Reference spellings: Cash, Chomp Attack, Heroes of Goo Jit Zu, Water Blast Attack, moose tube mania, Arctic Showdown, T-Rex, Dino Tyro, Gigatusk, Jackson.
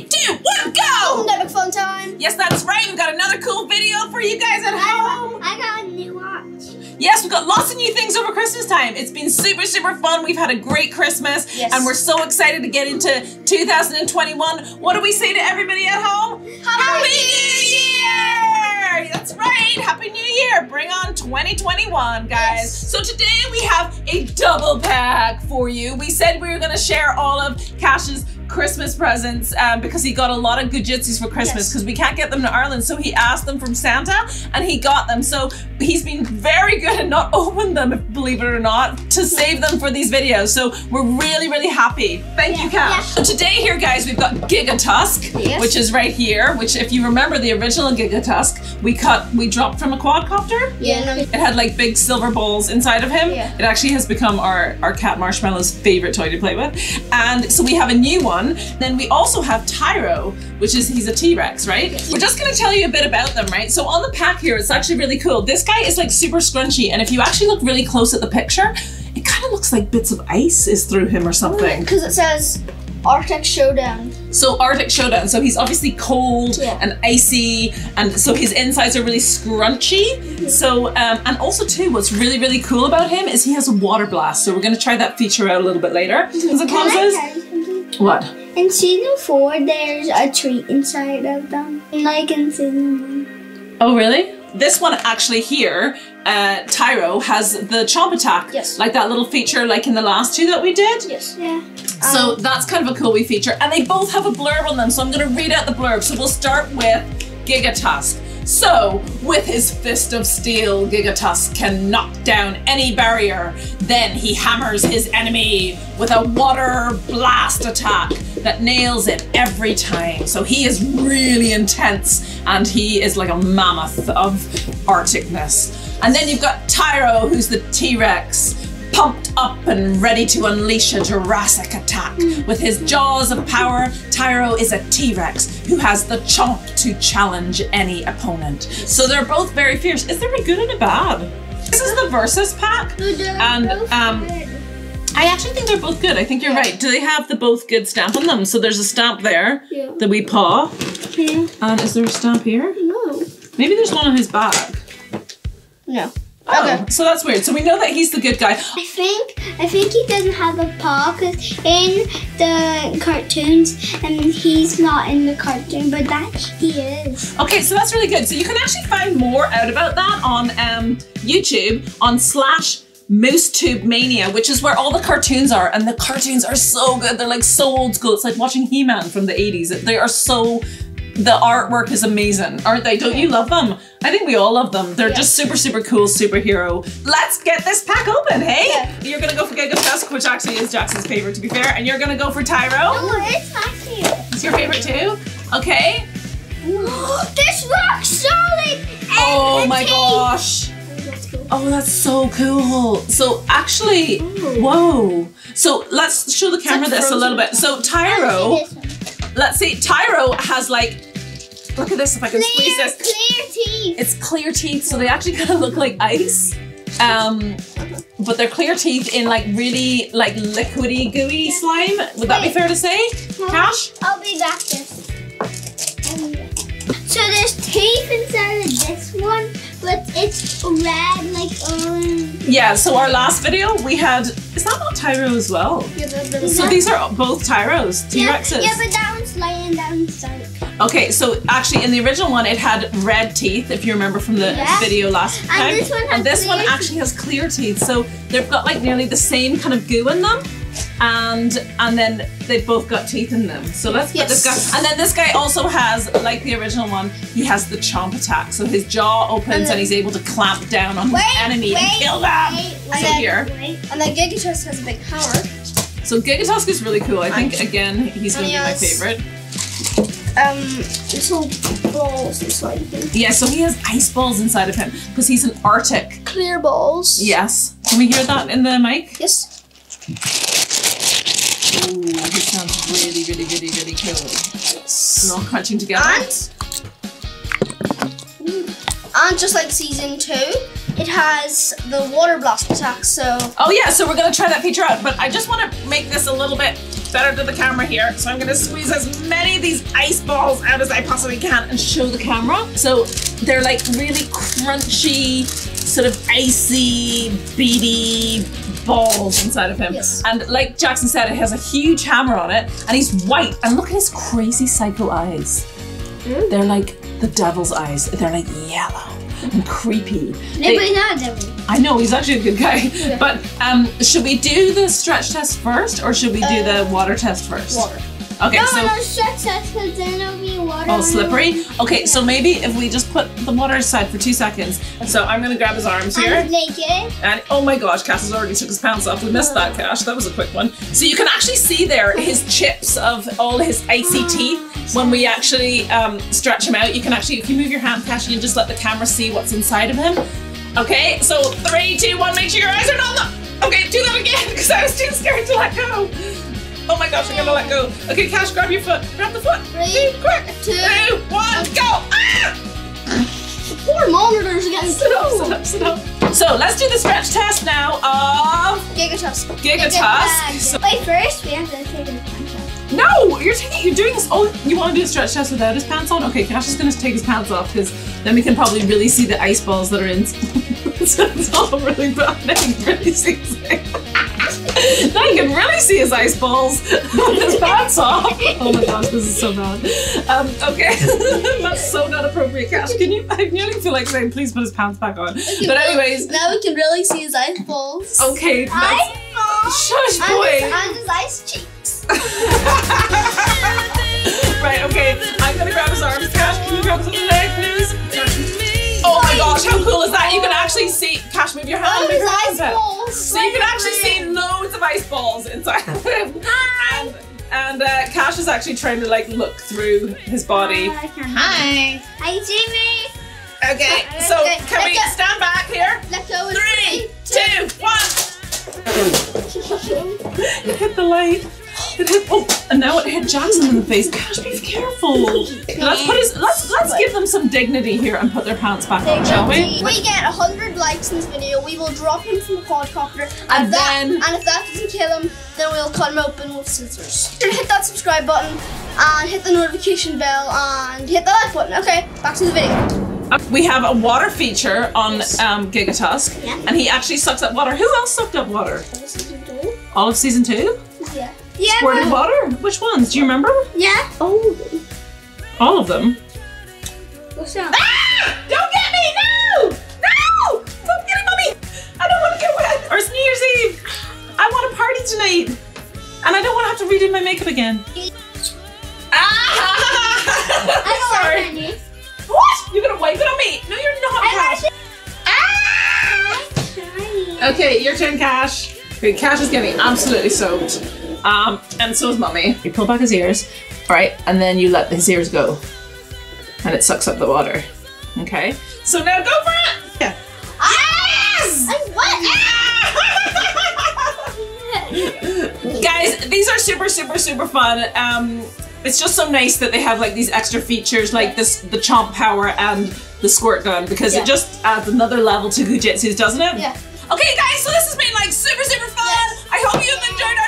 3, 2, 1, go! Another fun time. Yes, that's right. We got another cool video for you guys at home. I got a new watch. Yes, we got lots of new things over Christmas time. It's been super, super fun. We've had a great Christmas. Yes. And we're so excited to get into 2021. What do we say to everybody at home? Happy New Year! That's right. Happy New Year. Bring on 2021, guys. Yes. So today we have a double pack for you. We said we were going to share all of Cash's Christmas presents because he got a lot of goodjitsus for Christmas because we can't get them to Ireland, so he asked them from Santa and he got them. So he's been very good at not opening them, believe it or not, to save them for these videos. So we're really, really happy. Thank you, Cash. So today here, guys, we've got Gigatusk, which is right here, which if you remember the original Gigatusk, we dropped from a quadcopter. Yeah. It had like big silver balls inside of him. Yeah. It actually has become our cat Marshmallow's favorite toy to play with. And so we have a new one. Then we also have Tyro, which is, he's a T-Rex, right? We're just going to tell you a bit about them, right? So on the pack here, it's actually really cool. This guy is like super scrunchy, and if you actually look really close at the picture, it kind of looks like bits of ice is through him or something. Because it says Arctic Showdown. So Arctic Showdown, so he's obviously cold and icy, and so his insides are really scrunchy. So, and also too, what's really, really cool about him is he has a water blast. So we're going to try that feature out a little bit later. What? In season 4, there's a treat inside of them, like in season 1. Oh, really? This one actually here, Tyro, has the chomp attack. Yes. Like that little feature like in the last two that we did. Yes. Yeah. So that's kind of a cool wee feature. And they both have a blurb on them, so I'm going to read out the blurb. So we'll start with Gigatusk. So, with his fist of steel, Gigatusk can knock down any barrier. Then he hammers his enemy with a water blast attack that nails it every time. So he is really intense, and he is like a mammoth of Arcticness. And then you've got Tyro, who's the T-Rex, pumped up and ready to unleash a Jurassic attack. With his jaws of power, Tyro is a T-Rex who has the chomp to challenge any opponent. So they're both very fierce. Is there a good and a bad? This is the Versus pack. And I actually think they're both good. I think you're right. Do they have the both good stamp on them? So there's a stamp there, the wee paw. And is there a stamp here? No. Maybe there's one on his back. No. Oh, okay. So that's weird. So we know that he's the good guy. I think he doesn't have a paw because in the cartoons, and he's not in the cartoon, but that he is. Okay, so that's really good. So you can actually find more out about that on YouTube on /moose tube mania, which is where all the cartoons are, and the cartoons are so good. They're like so old school. It's like watching He-Man from the 80s. They are so. The artwork is amazing, aren't they? Don't you love them? I think we all love them. They're just super, super cool superhero. Let's get this pack open, hey? Yeah. You're gonna go for Gigatusk, which actually is Jackson's favorite, to be fair, and you're gonna go for Tyro. Oh, it's my favorite. It's your favorite too? Okay. This rock's solid. Oh my gosh. Oh, that's so cool. So actually, whoa. So let's show the camera this a little bit. So Tyro. Let's see, Tyro has like, look at this, if I can squeeze this. Clear teeth. It's clear teeth, so they actually kind of look like ice. But they're clear teeth in like really like liquidy gooey slime. Would that be fair to say, Cash? I'll be back this. So there's teeth inside of this one, but it's red, like orange. Yeah, so our last video we had, is that not Tyro as well? Yeah, so these are both Tyros, T-Rexes. Yeah, but that one's laying down side. Okay, so actually in the original one it had red teeth, if you remember from the video last time. And this one, actually has clear teeth, so they've got like nearly the same kind of goo in them. And then they've both got teeth in them. So let's put this guy. And then this guy also has, like the original one, he has the chomp attack. So his jaw opens and he's able to clamp down on his enemy and kill them. And then Gigatusk has a big power. So Gigatusk is really cool. I think again he's going to be my favorite. This whole balls inside of him. Yeah, so he has ice balls inside of him because he's an Arctic. Clear balls. Yes. Can we hear that in the mic? Yes. Ooh, he sounds really, really, really, really cool. They're all crunching together. And just like season 2, it has the water blast attack, so... Oh yeah, so we're going to try that feature out, but I just want to make this a little bit better to the camera here. So I'm gonna squeeze as many of these ice balls out as I possibly can and show the camera. So they're like really crunchy, sort of icy, beady balls inside of him. Yes. And like Jackson said, it has a huge hammer on it and he's white. And look at his crazy psycho eyes. Mm. They're like the devil's eyes. They're like yellow and creepy. No, but he's not a devil. I know, he's actually a good guy. Yeah. But should we do the stretch test first or should we do the water test first? Water. Okay, no, so no, stretch test, because then it'll be water. Oh, slippery? Okay, yeah. So maybe if we just put the water aside for 2 seconds. So I'm going to grab his arms here. I'm naked. And oh my gosh, Cass has already took his pants off. We missed that, Cash. That was a quick one. So you can actually see there his chips of all his icy teeth. When we actually stretch him out, you can actually, if you move your hand, Cash, you can just let the camera see what's inside of him. Okay, so 3, 2, 1, make sure your eyes are not locked. Okay, do that again, because I was too scared to let go. Oh my gosh, I'm gonna let go. Okay, Cash, grab your foot. Grab the foot. 3, 2, 1, go! Ah! 4 monitors again. Sit up, sit up, sit up. So let's do the stretch test now of... Gigatusk. Gigatusk. So, wait, first we have to take his pants off. No, you're doing this. Oh, you want to do a stretch test without his pants on? Okay, Cash is going to take his pants off because then we can probably really see the ice balls that are in. So it's all really bad. Now you can really see his ice balls with his pants off. Oh my gosh, this is so bad. Okay, that's so not appropriate, Cash. Can you? I nearly feel like saying, please put his pants back on. Okay, but anyways. Now we can really see his ice balls. Okay. Shush, boy. And his ice cheeks. Right, okay. I'm going to grab his arms. Cash, can you grab his leg, please? Oh my gosh, how cool is that? You can actually see, Cash, move your hand. Move your ice balls. So you can actually see loads of ice balls inside of him. And Cash is actually trying to like look through his body. Hi. Hi, Jamie. Okay, so can we stand back here? Let's go. 3, 2, 1. It hit the light. It hit, oh, and now it hit Jackson in the face. Cash, be careful. Let's give them some dignity here and put their pants back on, shall we? If we get 100 likes in this video, we will drop him from the quadcopter. And if that doesn't kill him, then we'll cut him open with scissors. Hit that subscribe button and hit the notification bell and hit the like button. Okay, back to the video. We have a water feature on Gigatusk, yeah. And he actually sucks up water. Who else sucked up water? All of season 2. All of season 2? Yeah. Yeah, squirted water? Which ones? Do you remember? Yeah. All of them. All of them? What's that? Ah! Don't get me! No! No! Don't get it, Mummy! I don't want to get wet! Or it's New Year's Eve! I want to party tonight! And I don't want to have to redo my makeup again. Ah! I don't want to. What? You're gonna wipe it on me? No, you're not, Cash. Ah! Okay, your turn, Cash. Okay, Cash is getting absolutely soaked. And so is Mummy. You pull back his ears, right? And then you let his ears go. And it sucks up the water. Okay? So now go for it! Yeah. Yes! I'm wet! Guys, these are super, super, super fun. It's just so nice that they have like these extra features like this, the chomp power and the squirt gun, because it just adds another level to Gujitsu, doesn't it? Yeah. Okay guys, so this has been like super, super fun. I hope you've enjoyed